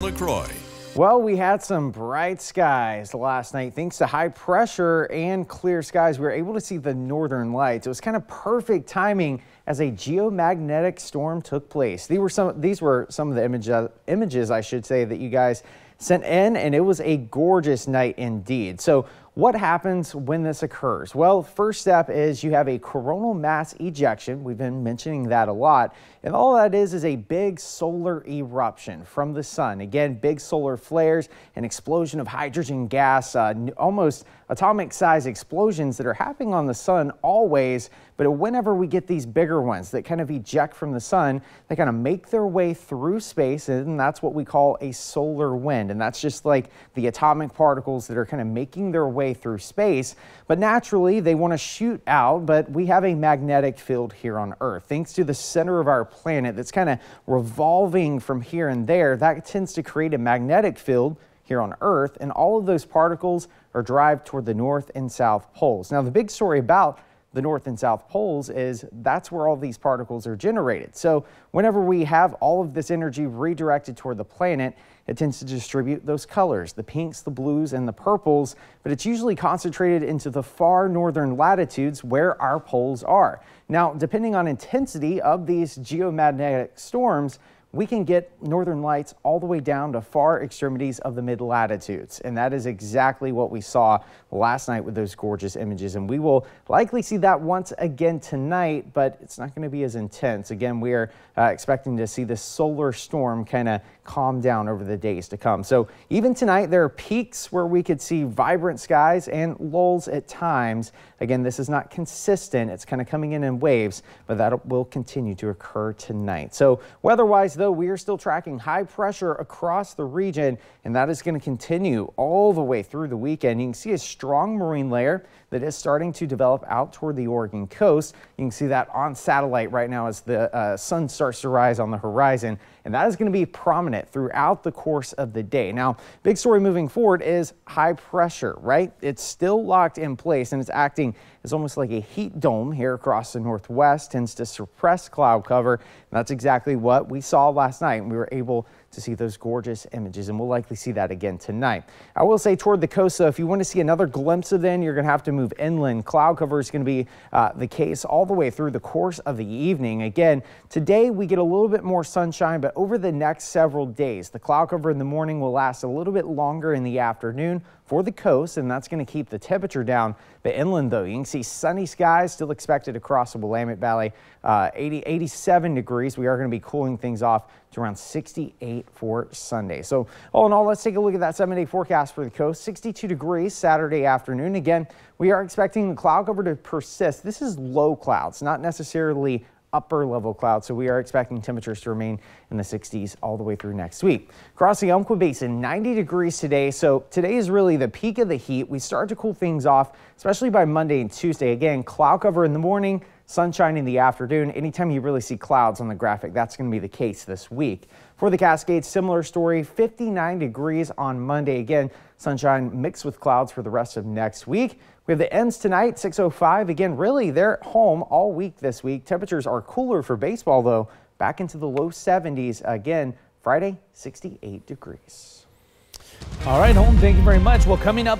LaCroix. Well, we had some bright skies last night. Thanks to high pressure and clear skies, we were able to see the Northern Lights. It was kind of perfect timing as a geomagnetic storm took place. These were some of the images, I should say, that you guys sent in, and it was a gorgeous night indeed. So what happens when this occurs? Well, first step is you have a coronal mass ejection. We've been mentioning that a lot. And all that is a big solar eruption from the sun. Again, big solar flares, an explosion of hydrogen gas, almost atomic size explosions that are happening on the sun always. But whenever we get these bigger ones that kind of eject from the sun, they kind of make their way through space, and that's what we call a solar wind. And that's just like the atomic particles that are kind of making their way through space, but naturally they want to shoot out. But we have a magnetic field here on Earth, thanks to the center of our planet that's kind of revolving from here and there. That tends to create a magnetic field here on Earth, and all of those particles are driven toward the North and South poles. Now, the big story about the North and South poles is that's where all these particles are generated. So whenever we have all of this energy redirected toward the planet, it tends to distribute those colors, the pinks, the blues, and the purples, but it's usually concentrated into the far northern latitudes where our poles are. Now, depending on intensity of these geomagnetic storms, we can get northern lights all the way down to far extremities of the mid-latitudes. And that is exactly what we saw last night with those gorgeous images. And we will likely see that once again tonight, but it's not going to be as intense. Again, we are expecting to see this solar storm kind of calm down over the days to come. So even tonight, there are peaks where we could see vibrant skies and lulls at times. Again, this is not consistent. It's kind of coming in waves, but that will continue to occur tonight. So weather-wise, though, we are still tracking high pressure across the region, and that is going to continue all the way through the weekend. You can see a strong marine layer that is starting to develop out toward the Oregon coast. You can see that on satellite right now as the sun starts to rise on the horizon, and that is going to be prominent throughout the course of the day. Now, big story moving forward is high pressure, right? It's still locked in place, and it's acting as almost like a heat dome here across the northwest, tends to suppress cloud cover, and that's exactly what we saw last night, and we were able to see those gorgeous images, and we'll likely see that again tonight. I will say toward the coast, though, if you want to see another glimpse of then, you're going to have to move inland. Cloud cover is going to be the case all the way through the course of the evening. Again, today we get a little bit more sunshine, but over the next several days, the cloud cover in the morning will last a little bit longer in the afternoon for the coast, and that's going to keep the temperature down. But inland, though, you can see sunny skies still expected across the Willamette Valley, 87 degrees. We are going to be cooling things off to around 68 for Sunday. So all in all, let's take a look at that 7-day forecast for the coast. 62 degrees Saturday afternoon. Again, we are expecting the cloud cover to persist. This is low clouds, not necessarily upper level clouds, so we are expecting temperatures to remain in the 60s all the way through next week. Across the Umpqua Basin, 90 degrees today, so today is really the peak of the heat. We start to cool things off, especially by Monday and Tuesday. Again, cloud cover in the morning, sunshine in the afternoon. Anytime you really see clouds on the graphic, that's going to be the case this week. For the Cascades, similar story, 59 degrees on Monday. Again, sunshine mixed with clouds for the rest of next week. We have the Ends tonight, 6:05. Again, really, they're at home all week this week. Temperatures are cooler for baseball, though, back into the low 70s. Again, Friday, 68 degrees. All right, Holm, thank you very much. Well, coming up